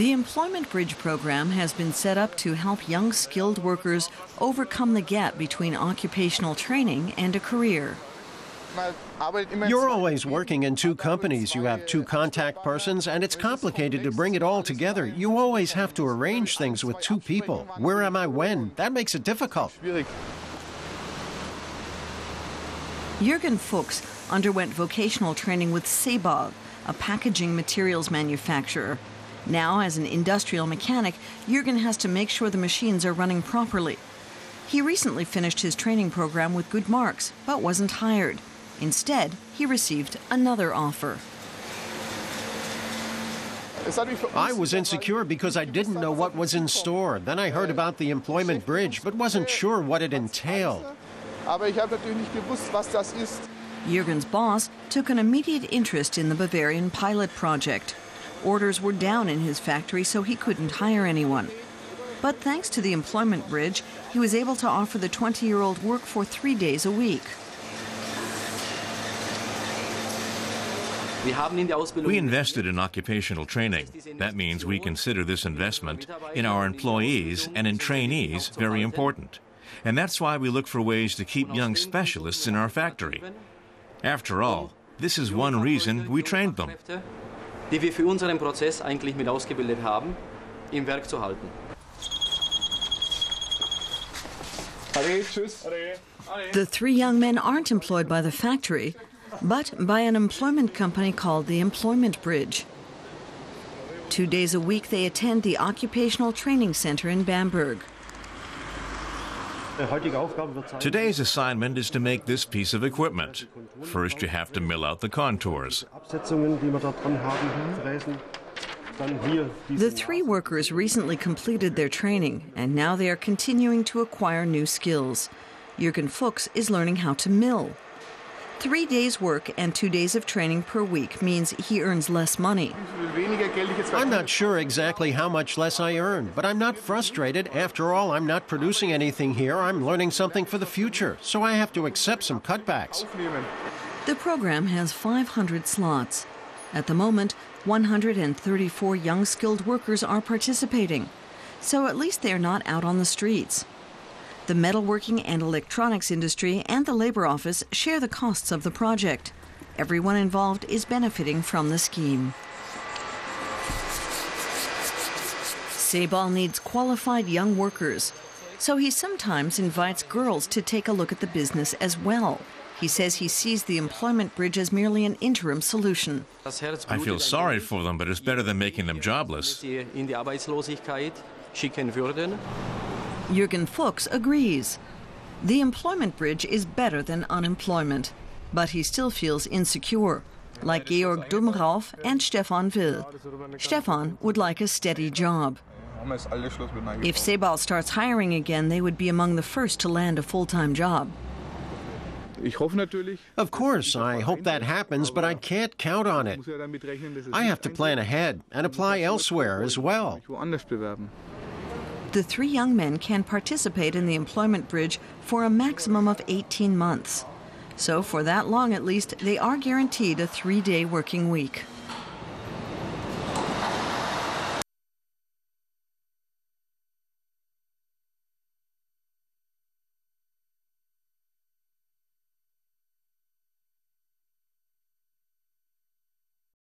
The Employment Bridge program has been set up to help young skilled workers overcome the gap between occupational training and a career. You're always working in two companies. You have two contact persons, and it's complicated to bring it all together. You always have to arrange things with two people. Where am I when? That makes it difficult. Jürgen Fuchs underwent vocational training with Seibal, a packaging materials manufacturer. Now, as an industrial mechanic, Jürgen has to make sure the machines are running properly. He recently finished his training program with good marks, but wasn't hired. Instead, he received another offer. I was insecure because I didn't know what was in store. Then I heard about the Employment Bridge, but wasn't sure what it entailed. Jürgen's boss took an immediate interest in the Bavarian pilot project. Orders were down in his factory, so he couldn't hire anyone. But thanks to the Employment Bridge, he was able to offer the 20-year-old work for 3 days a week. We invested in occupational training. That means we consider this investment in our employees and in trainees very important. And that's why we look for ways to keep young specialists in our factory. After all, this is one reason we trained them. Die wir für unseren Prozess eigentlich mit ausgebildet haben, im Werk zu halten. The three young men aren't employed by the factory, but by an employment company called the Employment Bridge. 2 days a week they attend the Occupational Training Center in Bamberg. Today's assignment is to make this piece of equipment. First, you have to mill out the contours. The three workers recently completed their training, and now they are continuing to acquire new skills. Jürgen Fuchs is learning how to mill. 3 days' work and 2 days of training per week means he earns less money. I'm not sure exactly how much less I earn, but I'm not frustrated. After all, I'm not producing anything here. I'm learning something for the future, so I have to accept some cutbacks. The program has 500 slots. At the moment, 134 young skilled workers are participating, so at least they are not out on the streets. The metalworking and electronics industry and the labor office share the costs of the project. Everyone involved is benefiting from the scheme. Seibal needs qualified young workers, so he sometimes invites girls to take a look at the business as well. He says he sees the Employment Bridge as merely an interim solution. I feel sorry for them, but it's better than making them jobless. Jürgen Fuchs agrees. The Employment Bridge is better than unemployment, but he still feels insecure, like Georg Dumrauf and Stefan Will. Stefan would like a steady job. If Seibal starts hiring again, they would be among the first to land a full-time job. Of course, I hope that happens, but I can't count on it. I have to plan ahead and apply elsewhere as well. The three young men can participate in the Employment Bridge for a maximum of 18 months. So for that long, at least, they are guaranteed a 3-day working week.